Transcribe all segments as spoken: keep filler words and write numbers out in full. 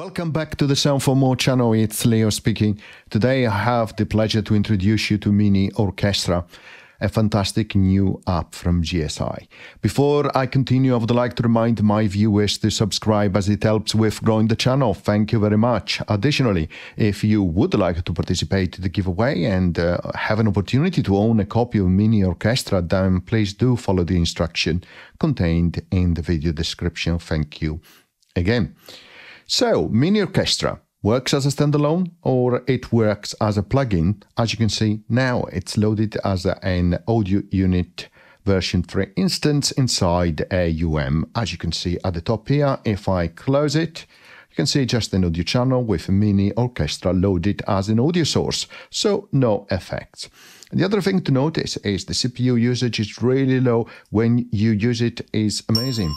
Welcome back to the Sound for More channel, it's Leo speaking. Today I have the pleasure to introduce you to Mini Orchestra, a fantastic new app from G S I. Before I continue, I would like to remind my viewers to subscribe as it helps with growing the channel. Thank you very much. Additionally, if you would like to participate in the giveaway and uh, have an opportunity to own a copy of Mini Orchestra, then please do follow the instruction contained in the video description. Thank you again. So, Mini Orchestra works as a standalone or it works as a plugin. As you can see now, it's loaded as an audio unit version three instance inside A U M. As you can see at the top here, if I close it, you can see just an audio channel with Mini Orchestra loaded as an audio source, so no effects. The other thing to notice is the C P U usage is really low. When you use it, is amazing.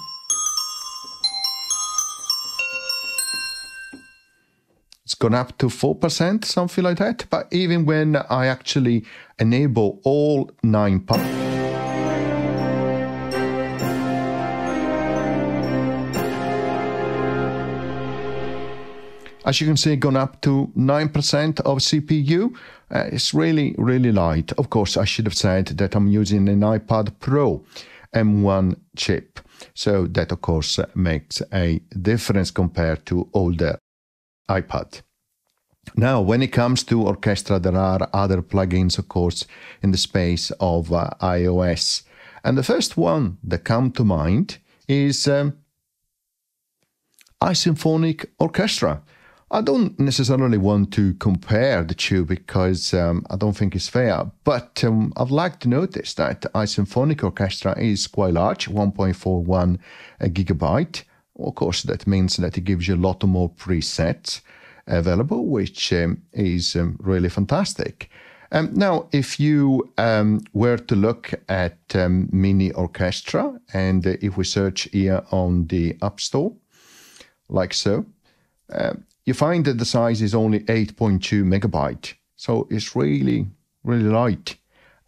Gone up to four percent, something like that, but even when I actually enable all nine parts, as you can see, gone up to nine percent of C P U. Uh, it's really, really light. Of course, I should have said that I'm using an iPad Pro M one chip, so that, of course, makes a difference compared to older iPad. Now, when it comes to Orchestra, there are other plugins, of course, in the space of uh, iOS. And the first one that comes to mind is um, iSymphonic Orchestra. I don't necessarily want to compare the two because um, I don't think it's fair, but um, I'd like to notice that iSymphonic Orchestra is quite large, one point four one gigabyte. Of course, that means that it gives you a lot more presets available, which um, is um, really fantastic. Um, now, if you um, were to look at um, Mini Orchestra, and uh, if we search here on the App Store, like so, uh, you find that the size is only eight point two megabyte. So it's really, really light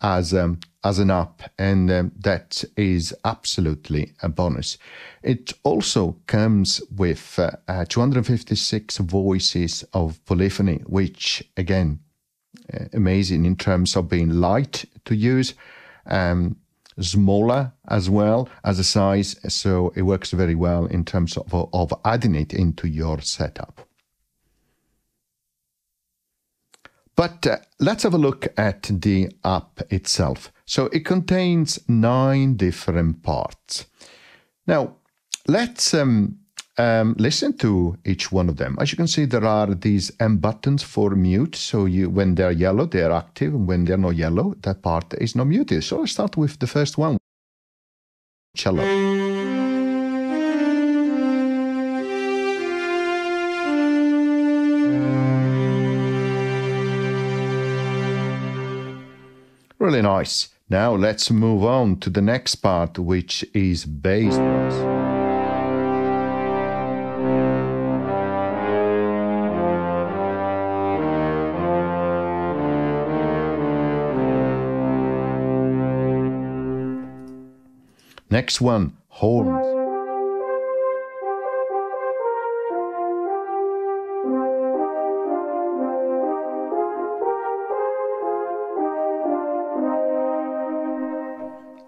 as um, as an app, and um, that is absolutely a bonus. It also comes with uh, uh, two hundred fifty-six voices of polyphony, which again, uh, amazing in terms of being light to use, um, smaller as well as a size, so it works very well in terms of, of adding it into your setup. But uh, let's have a look at the app itself. So it contains nine different parts. Now, let's um, um, listen to each one of them. As you can see, there are these M buttons for mute. So you, when they're yellow, they're active. And when they're not yellow, that part is not muted. So let's start with the first one, cello. Really nice. Now let's move on to the next part, which is bass. Next one, horns.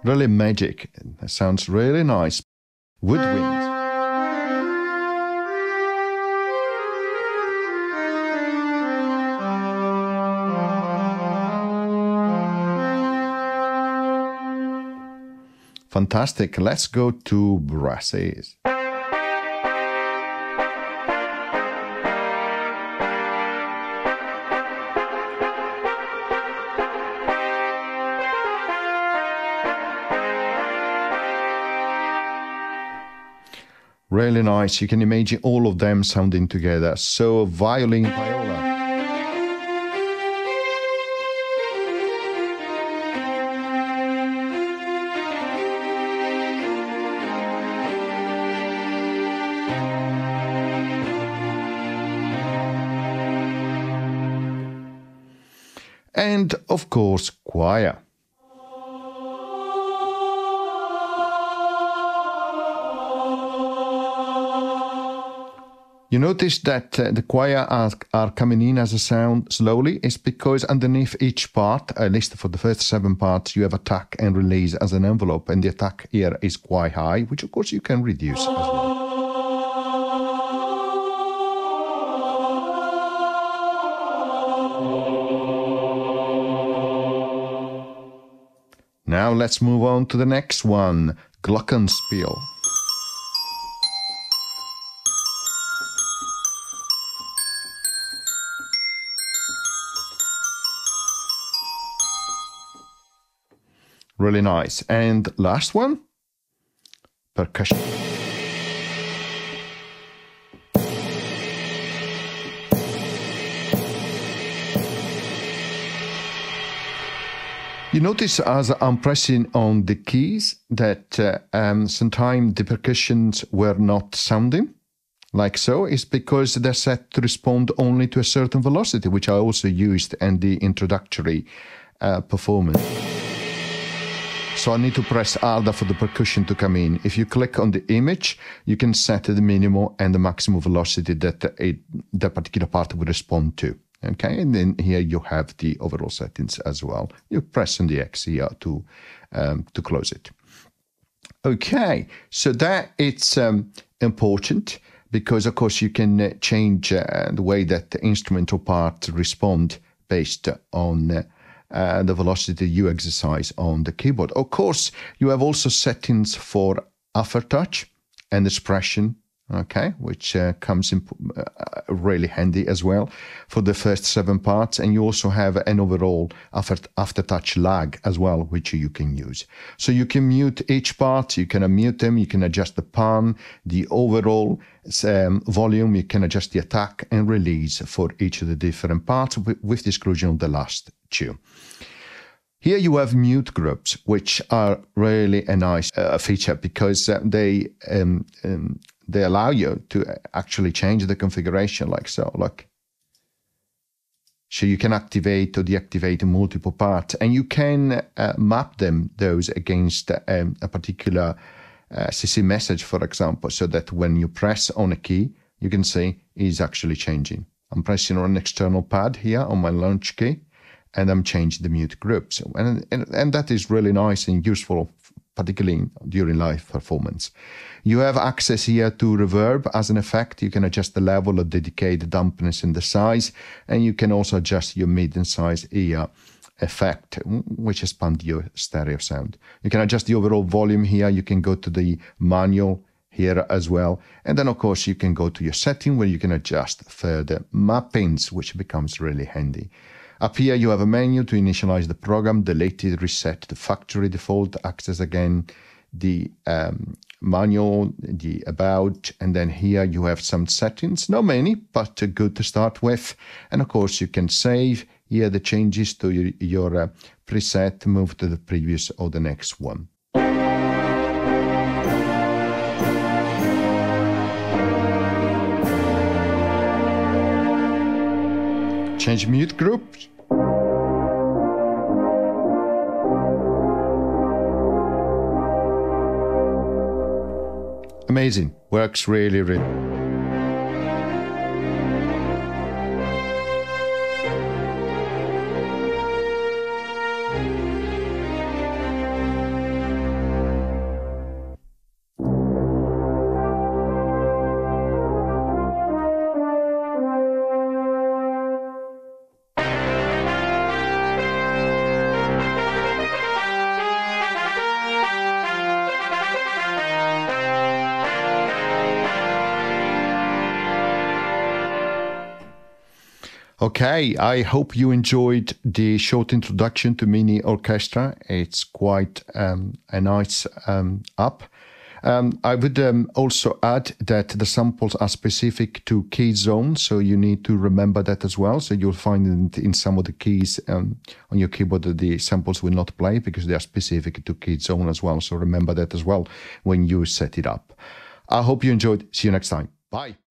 Really magic. That sounds really nice. Woodwinds. Fantastic. Let's go to brasses. Really nice. You can imagine all of them sounding together. So violin, viola. And of course, choir. You notice that uh, the choir are, are coming in as a sound slowly. It's because underneath each part, at least for the first seven parts, you have attack and release as an envelope, and the attack here is quite high, which of course you can reduce as well. Now let's move on to the next one, glockenspiel. Really nice. And last one, percussion. You notice as I'm pressing on the keys that uh, um, sometimes the percussions were not sounding like so. It's because they're set to respond only to a certain velocity, which I also used in the introductory uh, performance. So I need to press ALDA for the percussion to come in. If you click on the image, you can set the minimum and the maximum velocity that it, that particular part will respond to. Okay, and then here you have the overall settings as well. You press on the X here to um, to close it. Okay, so that it's um, important because of course you can change uh, the way that the instrumental part respond based on uh, the velocity you exercise on the keyboard. Of course, you have also settings for aftertouch and expression. Okay, which uh, comes in uh, really handy as well for the first seven parts. And you also have an overall after, aftertouch lag as well, which you can use. So you can mute each part, you can unmute them, you can adjust the palm, the overall um, volume, you can adjust the attack and release for each of the different parts with, with the exclusion of the last two. Here you have mute groups, which are really a nice uh, feature because uh, they... Um, um, They allow you to actually change the configuration like so, look. So you can activate or deactivate multiple parts, and you can uh, map them, those, against um, a particular uh, C C message, for example, so that when you press on a key, you can see it's actually changing. I'm pressing on an external pad here on my launch key, and I'm changing the mute groups. And, and, and that is really nice and useful, particularly during live performance. You have access here to reverb as an effect. You can adjust the level or dedicate the dampness and the size, and you can also adjust your mid and size ear effect, which expands your stereo sound. You can adjust the overall volume here. You can go to the manual here as well. And then of course you can go to your setting where you can adjust further mappings, which becomes really handy. Up here, you have a menu to initialize the program, delete it, reset the factory default, access again the um, manual, the about, and then here you have some settings, not many, but good to start with. And of course, you can save here the changes to your, your uh, preset, move to the previous or the next one. Change mute groups. Amazing. Works really, really. Okay, I hope you enjoyed the short introduction to Mini Orchestra. It's quite um, a nice um, app. Um, I would um, also add that the samples are specific to key zones, so you need to remember that as well. So you'll find in some of the keys um, on your keyboard that the samples will not play because they are specific to key zone as well. So remember that as well when you set it up. I hope you enjoyed. See you next time. Bye.